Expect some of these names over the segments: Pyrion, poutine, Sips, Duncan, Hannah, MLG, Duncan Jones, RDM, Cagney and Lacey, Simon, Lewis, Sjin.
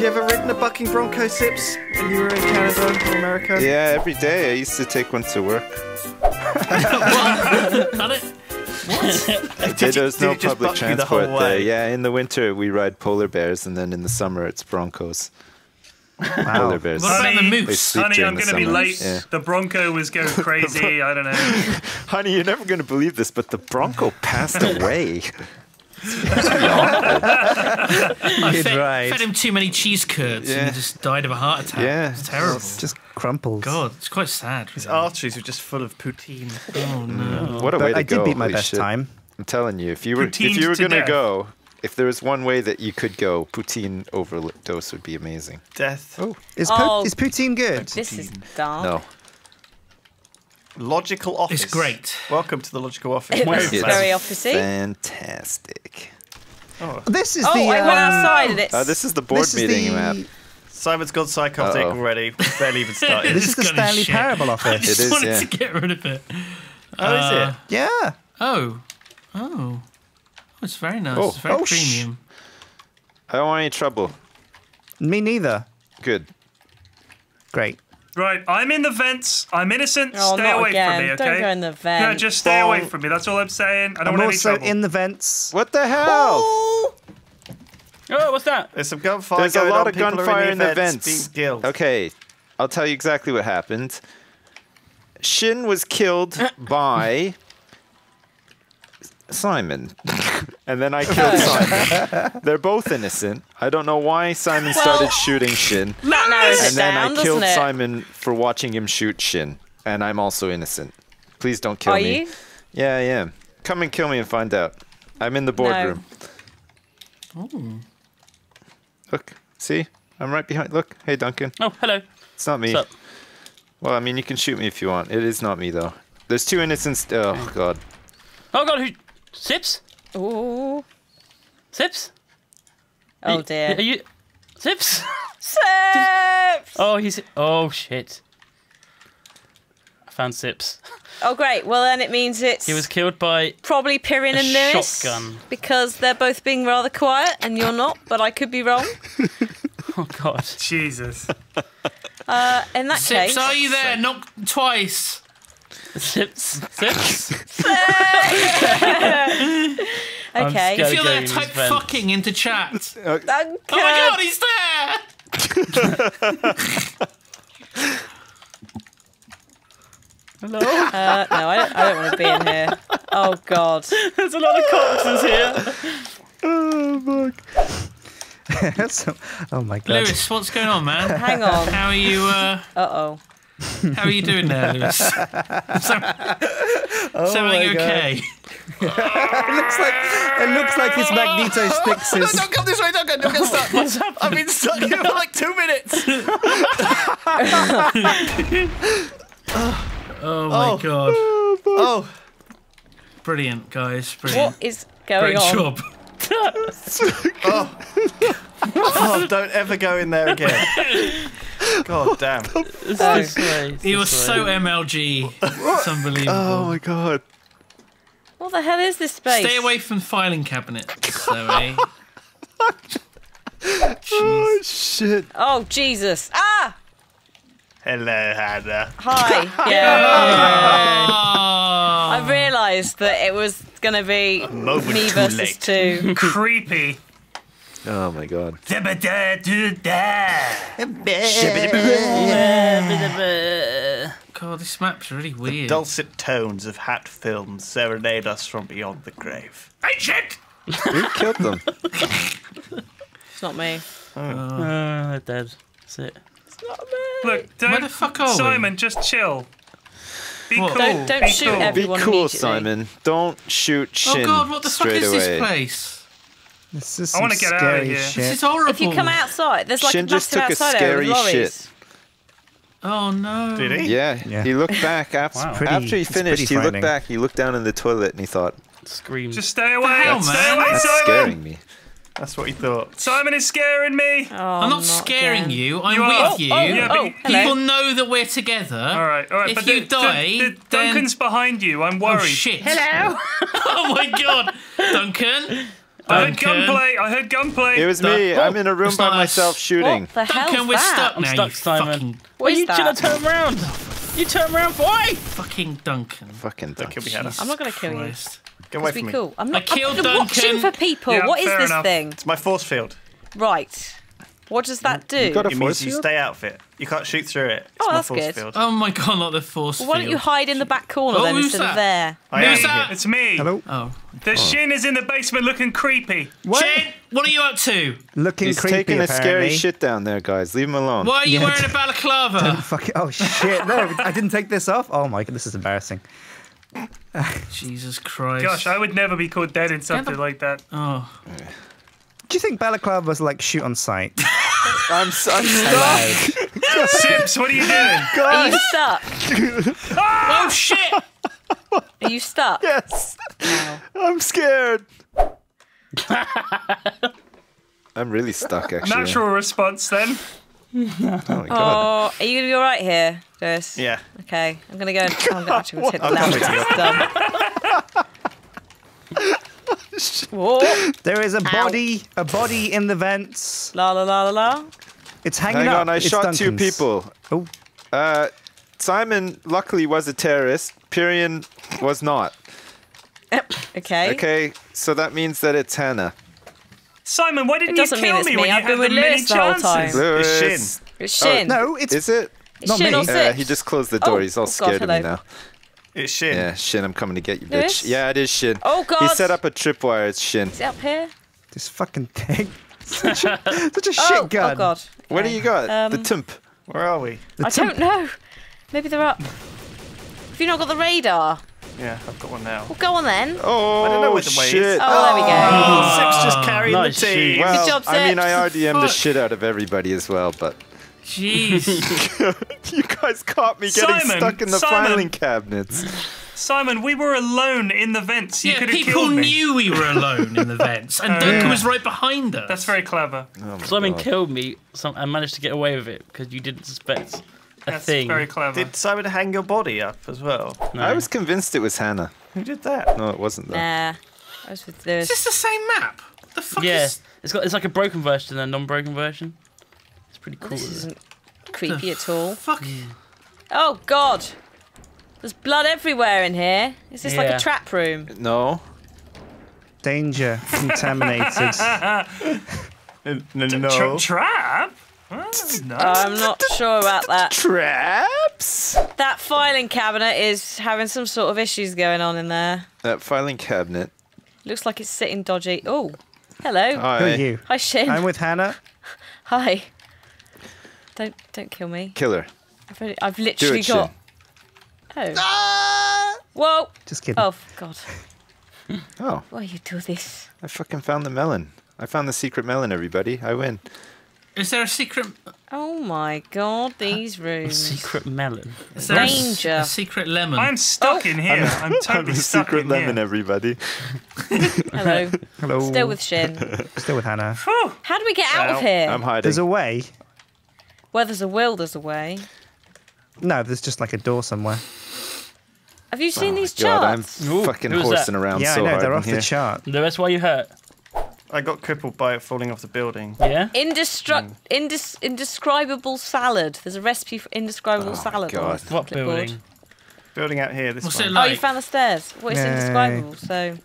You ever ridden a bucking bronco, Sips, when you were in Canada or America? Yeah, every day. I used to take one to work. What? There's no public transport there. Yeah, in the winter we ride polar bears, and then in the summer it's broncos. Wow. Polar bears. What about the moose? Honey, I'm going to be late. Yeah. The bronco was going crazy. I don't know. Honey, you're never going to believe this, but the bronco passed away. I fed him too many cheese curds and he just died of a heart attack. Yeah, it's terrible. It's just crumples. God, it's quite sad. His arteries were just full of poutine. Oh no! What a way to go! I did beat my best time. I'm telling you, if you were gonna go, if there was one way that you could go, poutine overdose would be amazing. Death. Oh, is poutine good? This is dark. No. Logical Office. It's great. Welcome to the Logical Office. It's very officey. Fantastic. Oh. This is the. I went outside and it's. This is the board meeting map. Simon's gone psychotic already. We've barely even started. This is the Stanley Parable Office. I just wanted to get rid of it. Oh, is it? Yeah. Oh. It's very nice. It's very premium. I don't want any trouble. Me neither. Good. Great. Right, I'm in the vents. I'm innocent. Oh, stay away from me, okay? Don't go in the vents. No, just stay away from me. That's all I'm saying. I don't want any trouble. I'm also in the vents. What the hell? Oh, what's that? There's some gunfire. There's a lot of gunfire in the vents. Okay, I'll tell you exactly what happened. Sjin was killed by Simon. And then I killed Simon. They're both innocent. I don't know why Simon started shooting Sjin. And then I killed Simon for watching him shoot Sjin. And I'm also innocent. Please don't kill me. Are you? Yeah, I am. Come and kill me and find out. I'm in the boardroom. No. Look, see? I'm right behind. Look, hey Duncan. Oh, hello. It's not me. What's up? Well, I mean, you can shoot me if you want. It is not me, though. There's two innocents. Oh, God. Oh, God, who? Sips? Ooh. Sips? Oh dear. Are you Sips? Sips! Oh, he's. Oh shit. I found Sips. Oh great. Well then it means it's. He was killed by. Probably Pyrion and Lewis. Shotgun. Because they're both being rather quiet and you're not, but I could be wrong. Oh God. Jesus. In that case. Sips, are you there? Knock twice. Sips. Okay. You feel that type fucking into chat. Okay. Oh my God, he's there! Hello? No, I don't want to be in here. Oh God. There's a lot of corpses here. Oh fuck. Oh my God. Lewis, what's going on, man? Hang on. How are you? How are you doing there, Lewis? Something okay? it looks like his magneto sticks is... No, don't come this way, Duncan. Don't get stuck. What's happened? I've been stuck here for like 2 minutes. Oh my God. Oh. Brilliant, guys. Brilliant. What is going on? Great job. Oh, don't ever go in there again. God damn. He was so MLG. It's unbelievable. Oh my God. What the hell is this space? Stay away from filing cabinets, Zoe. Oh shit. Oh Jesus. Ah! Hello, Hannah. Hi. Yeah. I realised that it was going to be me versus two. Creepy. Oh my God. God, this map's really weird. The dulcet tones of hat films serenade us from beyond the grave. Hey, shit! Who killed them? It's not me. They're dead. That's it. It's not me. Look, don't, Simon, just chill. Be cool. Don't shoot everyone. Be cool, Simon. Don't shoot Sjin. Oh God, what the fuck is this place? This is I want to get out of here. Shit. This is horrible. If you come outside, there's like Sjin a massive outside area with lorries. Oh no! Did he? Yeah. He looked back after he finished. He looked back. He looked down in the toilet and he thought, "Scream! Just stay away, man! Stay away, Simon!" That's scaring me. That's what he thought. Simon is scaring me. Oh, I'm not scaring you. I'm with you. People know that we're together. All right. If you die, Duncan's behind you. I'm worried. Oh shit! Hello. Oh my God, Duncan. I heard gunplay. It was me. I'm in a room by myself shooting. What the hell? Duncan, we're stuck now. I'm stuck, Simon. What are you trying to turn around? You turn around, boy! Fucking Duncan. Fucking Duncan. I'm not going to kill you. Get away from me. Cool. I'm not watching for people. Yeah, what is this thing? It's my force field. Right. What does that do? You've got a force field? You stay out of it. You can't shoot through it. It's my force field. Oh my god, not the force field. Well, why don't you hide in the back corner then instead of there? Who's that? It's me. Hello. Oh. The Sjin is in the basement looking creepy. What? Sjin, what are you up to? Looking creepy, apparently. He's taking a scary shit down there, guys. Leave him alone. Why are you wearing a balaclava? Don't fucking... Oh, shit. No, I didn't take this off. Oh my god, this is embarrassing. Jesus Christ. Gosh, I would never be caught dead in something like that. Oh. Do you think balaclava was like shoot on sight? I'm stuck. Sips, what are you doing? God. Are you stuck? Oh shit! Are you stuck? Yes. No. I'm scared. I'm really stuck. Actually. Natural response then. Oh, are you gonna be all right here, Lewis? Yeah. Okay, I'm gonna go. I'm gonna actually take the lamp. Whoa. There is a body in the vents. La la la la la. It's hanging up. Hang on, I shot two people. Oh. Simon, luckily, was a terrorist. Pyrion was not. Okay. Okay, so that means that it's Hannah. Simon, why didn't you kill me when you had the many chances? It's Sjin. It's Sjin. No, it's... Is it? Not me. He just closed the door. He's all scared of me now. It's Sjin. Yeah, Sjin, I'm coming to get you, bitch. Lewis? Yeah, it is Sjin. Oh, God. He set up a tripwire. It's Sjin. Is it up here? This fucking thing. Such a shit gun. Oh, God. Okay. Where do you got? The Tump. Where are we? I don't know. Maybe they're up. Have you not got the radar? Yeah, I've got one now. Well, go on then. Oh, I don't know where the way is. Oh, there we go. Oh, Sips just carrying the team. Well, good job, Sips. I mean, I RDM'd the shit out of everybody as well, but... Jeez. You guys caught me getting stuck in the filing cabinets. Simon, we were alone in the vents. You could have killed me. People knew we were alone in the vents, and Duncan was right behind us. That's very clever. Oh, Simon killed me and managed to get away with it because you didn't suspect a thing. That's very clever. Did Simon hang your body up as well? No. I was convinced it was Hannah. Who did that? No, it wasn't though. Nah, I was with Lewis. Is this the same map? What the fuck is... It's like a broken version and a non-broken version. Pretty cool. This isn't creepy at all. Fuck. Oh god, there's blood everywhere in here. Is this like a trap room? No. Danger. Contaminated. No. Trap? Oh, no. I'm not sure about that. Traps? That filing cabinet is having some sort of issues going on in there. That filing cabinet. Looks like it's sitting dodgy. Oh, hello. Hi. Who are you? Hi, Sjin. I'm with Hannah. Hi. Don't kill me. Kill her. I've literally got... Shin. Oh. Ah! Whoa. Just kidding. Oh, God. Oh. Why you do this? I fucking found the melon. I found the secret melon, everybody. I win. Is there a secret... Oh, my God. These rooms. A secret melon. Is there danger. A secret lemon. I'm stuck in here. I'm totally stuck in here. I'm a secret lemon, everybody. Hello. Hello. Still with Sjin. Still with Hannah. How do we get out of here? I'm hiding. There's a way. Where there's a will, there's a way. No, there's just like a door somewhere. Have you seen these charts? God, I'm fucking horsing around so hard. Yeah, I know, they're off the chart. That's why you hurt. I got crippled by it falling off the building. Yeah? Indescribable salad. There's a recipe for indescribable salad. God. What building? Building out here. This one. Like? Oh, you found the stairs. Well, it's indescribable, so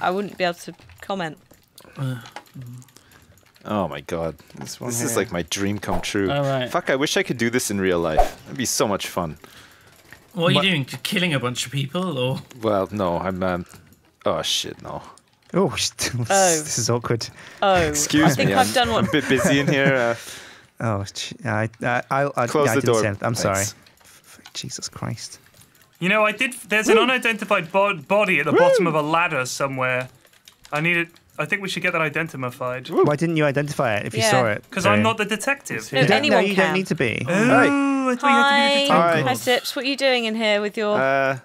I wouldn't be able to comment. Oh my god, this is like my dream come true. Right. Fuck, I wish I could do this in real life. It'd be so much fun. What are you doing? You're killing a bunch of people, or? Well, no, I'm. Oh shit, no. Oh, this is awkward. Oh, excuse me. I think I've done one. I'm a bit busy in here. I close the door. I'm sorry. Jesus Christ. You know, I did. There's an unidentified body at the bottom of a ladder somewhere. I need it. I think we should get that identified. Why didn't you identify it if you saw it? Because I'm not the detective. No, you don't need to be. Oh, I thought you had to be the detective. Hi, Sips. What are you doing in here with your...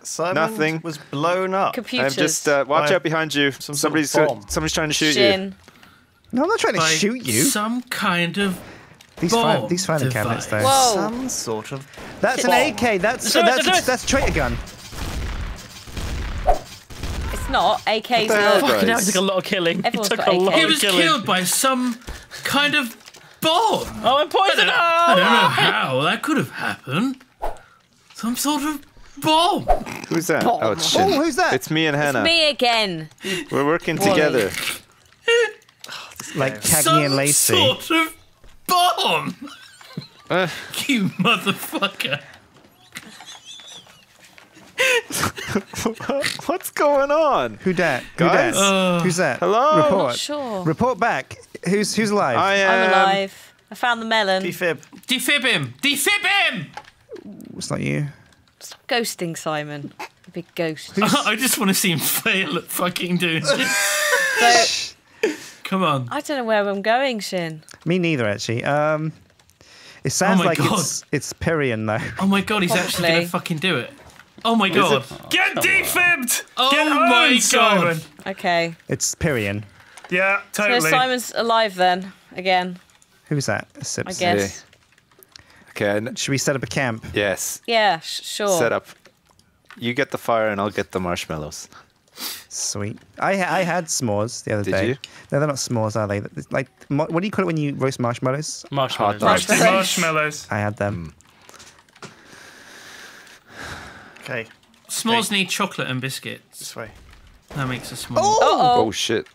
Simon nothing. Was blown up. Computers. I'm just... watch out behind you. Somebody's trying to shoot you. No, I'm not trying to shoot you. Some kind of... These filing cabinets, though. Whoa. Some sort of... That's an AK. That's a traitor gun. not. AK's not. Fucking hell, he took a lot of killing. Everyone's he was killed by some kind of bomb. Oh, I'm poisoned. I don't know how that could have happened. Some sort of bomb. Who's that? Bomb. Oh, it's Sjin. Oh, who's that? It's me and Hannah. It's me again. We're working together. Like Cagney and Lacey. Some sort of bomb. You motherfucker. What's going on? Who dat? Guys? Who dat? Who's that? Hello? Report. I'm not sure. Report back. Who's alive? I am. I'm alive. I found the melon. Defib. Defib him. Defib him! It's not you. Stop ghosting, Simon. A big ghost. I just want to see him fail at fucking doing this. Come on. I don't know where I'm going, Sjin. Me neither, actually. It sounds like it's Pyrion, though. Oh my god, he's actually going to fucking do it. Oh my god. Get defibbed! Oh my god. Okay. It's Pyrion. Yeah, totally. So Simon's alive then, again. Who's that? Sips. I guess. Okay. Should we set up a camp? Yes. Yeah, sure. Set up. You get the fire and I'll get the marshmallows. Sweet. I had s'mores the other day. Did you? No, they're not s'mores, are they? Like, what do you call it when you roast marshmallows? Marshmallows. Marshmallows. I had them. Okay. S'mores need chocolate and biscuits. This way. That makes a s'more. Oh! Uh-oh. Oh, shit.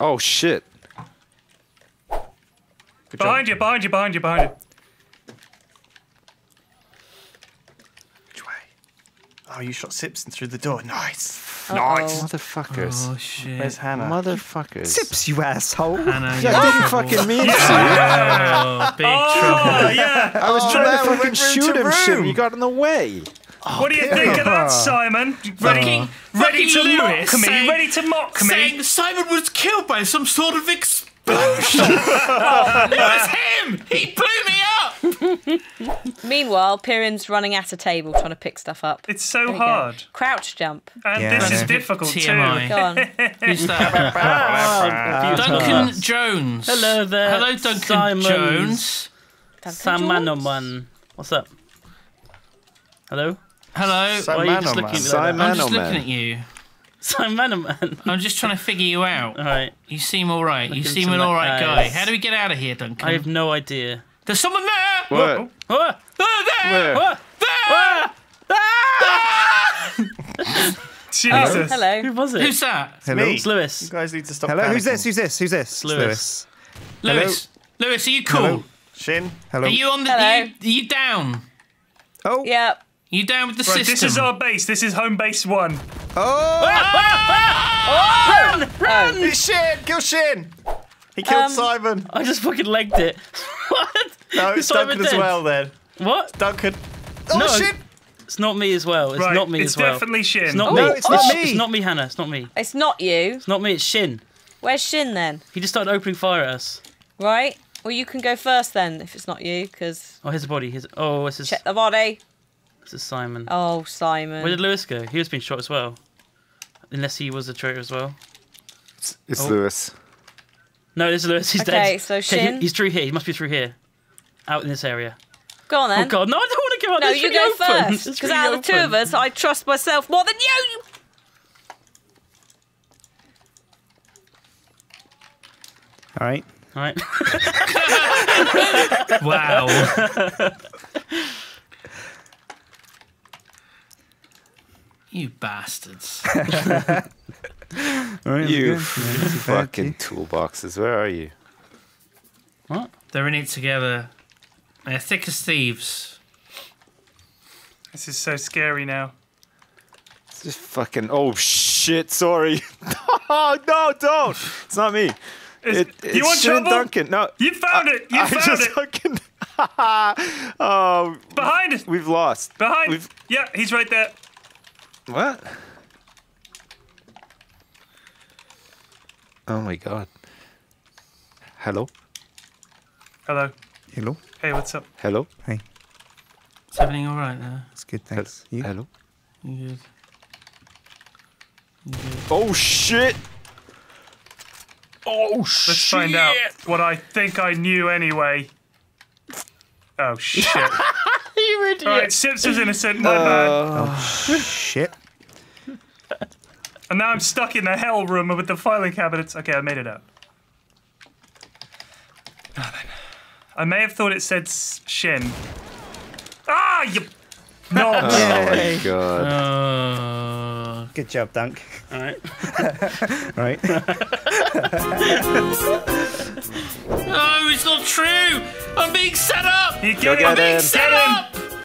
Oh, shit. Good behind job. You, behind you, behind you, behind you. Which way? Oh, you shot Sips and through the door. Nice. Nice. Motherfuckers. Oh, shit. Where's Hannah? Motherfuckers. Sips, you asshole. Hannah, yeah, I didn't fucking mean to. Yeah. Big trouble. Yeah. I was trying to fucking shoot him, shit. You got in the way. Oh, what do you think of that, Simon? Ready to mock me? Saying Simon was killed by some sort of explosion. It was him. He blew me up. Meanwhile, Pyrin's running at a table trying to pick stuff up. It's so hard. Crouch jump. And this is difficult TMI. Too. Go on. Who's that? Duncan Jones. Hello there. Hello, Duncan Jones. Simon. What's up? Hello. Hello. Simon, why are you just looking at me like that? I'm just looking at you. Simon, man. I'm just trying to figure you out. All right. You seem all right. You seem an all right guy. How do we get out of here, Duncan? I have no idea. There's someone there. What? What? Oh, there. Where? What? There. What? Jesus. Hello. Who was it? Who's that? Hello. It's Lewis. You guys need to stop. Hello. Panicking. Who's this? Who's this? Who's this? Lewis. Lewis. Hello. Lewis, are you cool? Hello. Sjin. Hello. Are you on the? Are you down? Oh. Yeah. You down with the system? This is our base. This is home base one. Oh! Run! Run! It's Sjin! Kill Sjin! He killed Simon. I just fucking legged it. What? No, it's Duncan as well then. What? Duncan. Oh, no, Sjin! It's not me as well. It's not me as well. It's definitely Sjin. It's not me. No, it's not me. It's not me, Hannah. It's not me. It's not you. It's not me. It's Sjin. Where's Sjin then? He just started opening fire at us. Right. Well, you can go first then if it's not you, because... Oh, here's the body. Here's... Oh, this is... Check the body. This is Simon. Oh, Simon. Where did Lewis go? He was being shot as well. Unless he was a traitor as well. It's Lewis. No, this is Lewis. He's dead. Okay, so Sjin. He's through here. He must be through here. Out in this area. Go on then. Oh, God. No, I don't want to give up. No, you go first. Because out of the two of us, I trust myself more than you. All right. All right. Wow. You bastards. You fucking toolboxes. Where are you? What? They're in it together. They're thick as thieves. This is so scary now. It's just fucking... Oh, shit, sorry. Oh, no, don't. It's not me. You want trouble? Duncan. No, you found it. You found it. Fucking... Behind us. We've lost. Behind. Yeah, he's right there. What? Oh my god. Hello? Hello. Hello. Hey, what's up? Hello. Hey. Is everything alright there? It's good, thanks. You? Hello. You good? You good? Oh shit! Oh shit! Let's find out what I think I knew anyway. Oh shit. You idiot. All right, Sips was innocent, my man. Oh, shit. And now I'm stuck in the hell room with the filing cabinets. Okay, I made it out. Oh, man. I may have thought it said Sjin. Ah, you... No. Oh my god. Good job, Dunk. All right. Right. No, it's not true. I'm being set up. You get it. I'm being set up.